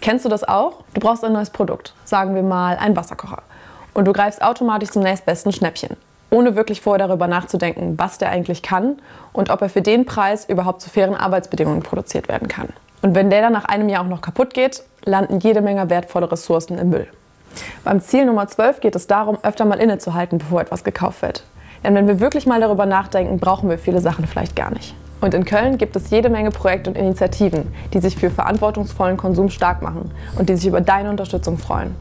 Kennst du das auch? Du brauchst ein neues Produkt, sagen wir mal einen Wasserkocher. Und du greifst automatisch zum nächstbesten Schnäppchen, ohne wirklich vorher darüber nachzudenken, was der eigentlich kann und ob er für den Preis überhaupt zu fairen Arbeitsbedingungen produziert werden kann. Und wenn der dann nach einem Jahr auch noch kaputt geht, landen jede Menge wertvolle Ressourcen im Müll. Beim Ziel Nummer 12 geht es darum, öfter mal innezuhalten, bevor etwas gekauft wird. Denn wenn wir wirklich mal darüber nachdenken, brauchen wir viele Sachen vielleicht gar nicht. Und in Köln gibt es jede Menge Projekte und Initiativen, die sich für verantwortungsvollen Konsum stark machen und die sich über deine Unterstützung freuen.